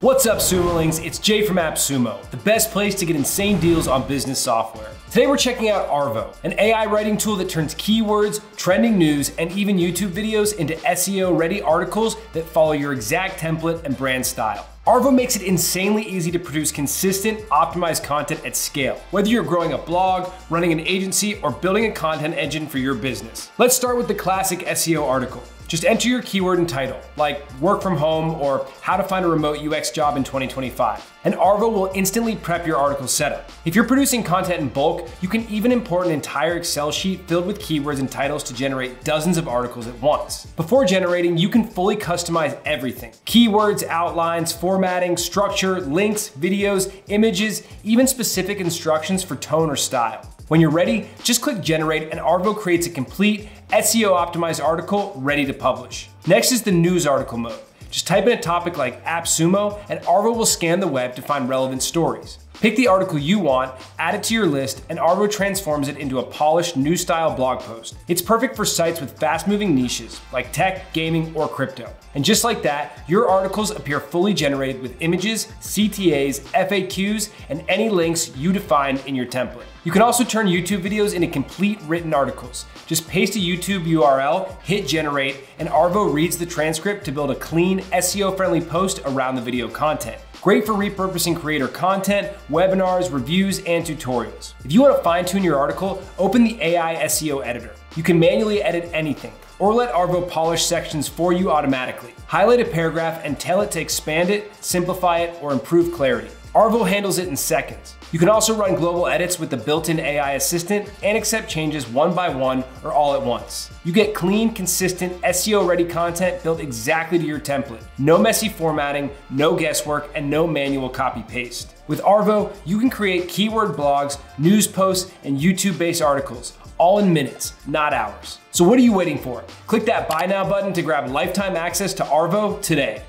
What's up, Sumolings? It's Jay from AppSumo, the best place to get insane deals on business software. Today we're checking out Arvow, an AI writing tool that turns keywords, trending news, and even YouTube videos into SEO-ready articles that follow your exact template and brand style. Arvow makes it insanely easy to produce consistent, optimized content at scale, whether you're growing a blog, running an agency, or building a content engine for your business. Let's start with the classic SEO article. Just enter your keyword and title, like work from home or how to find a remote UX job in 2025, and Arvow will instantly prep your article setup. If you're producing content in bulk, you can even import an entire Excel sheet filled with keywords and titles to generate dozens of articles at once. Before generating, you can fully customize everything: keywords, outlines, formatting, structure, links, videos, images, even specific instructions for tone or style. When you're ready, just click generate and Arvow creates a complete SEO optimized article ready to publish. Next is the news article mode. Just type in a topic like AppSumo and Arvow will scan the web to find relevant stories. Pick the article you want, add it to your list, and Arvow transforms it into a polished news style blog post. It's perfect for sites with fast moving niches like tech, gaming, or crypto. And just like that, your articles appear fully generated with images, CTAs, FAQs, and any links you define in your template. You can also turn YouTube videos into complete written articles. Just paste a YouTube URL, hit generate, and Arvow reads the transcript to build a clean, SEO-friendly post around the video content. Great for repurposing creator content, webinars, reviews, and tutorials. If you want to fine-tune your article, open the AI SEO editor. You can manually edit anything, or let Arvow polish sections for you automatically. Highlight a paragraph and tell it to expand it, simplify it, or improve clarity. Arvow handles it in seconds. You can also run global edits with the built-in AI assistant and accept changes one by one or all at once. You get clean, consistent, SEO-ready content built exactly to your template. No messy formatting, no guesswork, and no manual copy-paste. With Arvow, you can create keyword blogs, news posts, and YouTube-based articles, all in minutes, not hours. So what are you waiting for? Click that Buy Now button to grab lifetime access to Arvow today.